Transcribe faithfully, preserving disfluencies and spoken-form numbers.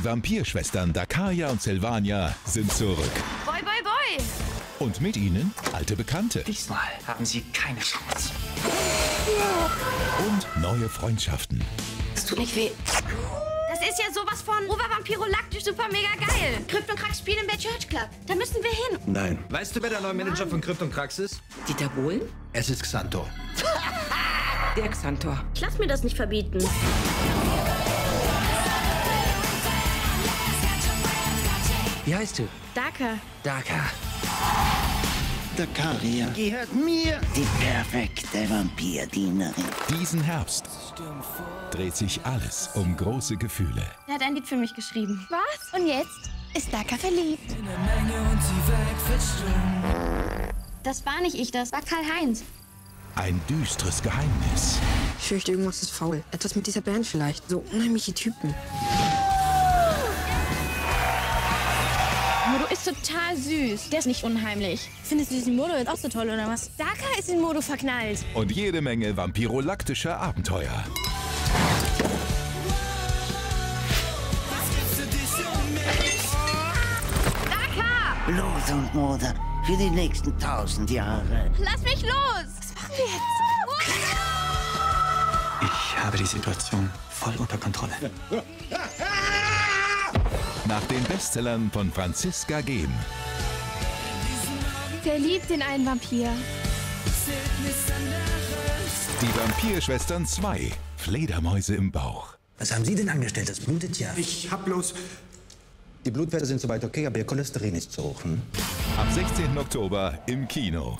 Die Vampirschwestern Dakaria und Silvania sind zurück. Boi, boi, boi! Und mit ihnen alte Bekannte. Diesmal haben sie keine Chance. Und neue Freundschaften. Es tut nicht weh. Das ist ja sowas von obervampirolaktisch super mega geil. Krypton Krax spielen im Bad Church Club. Da müssen wir hin. Nein. Weißt du, wer der neue Manager Mann. von Krypton Krax ist? Dieter Bohlen? Es ist Xanthor. Der Xanthor. Ich lass mir das nicht verbieten. Wie heißt du? Daka. Daka. Dakaria gehört mir. Die perfekte Vampirdienerin. Diesen Herbst dreht sich alles um große Gefühle. Er hat ein Lied für mich geschrieben. Was? Und jetzt ist Daka verliebt. Das war nicht ich, das war Karl-Heinz. Ein düsteres Geheimnis. Ich fürchte, irgendwas ist faul. Etwas mit dieser Band vielleicht. So unheimliche Typen. Modo ist total süß. Der ist nicht unheimlich. Findest du diesen Modo jetzt auch so toll, oder was? Daka ist in Modo verknallt. Und jede Menge vampirolaktischer Abenteuer. Daka! Blut und Mode für die nächsten tausend Jahre. Lass mich los! Was machen wir jetzt? Ich habe die Situation voll unter Kontrolle. Nach den Bestsellern von Franziska Gehm. Verliebt in einen Vampir. Die Vampirschwestern zwei. Fledermäuse im Bauch. Was haben Sie denn angestellt? Das blutet ja. Ich hab bloß... Die Blutwerte sind soweit okay, aber Ihr Cholesterin ist zu hoch. Hm? Am sechzehnten Oktober im Kino.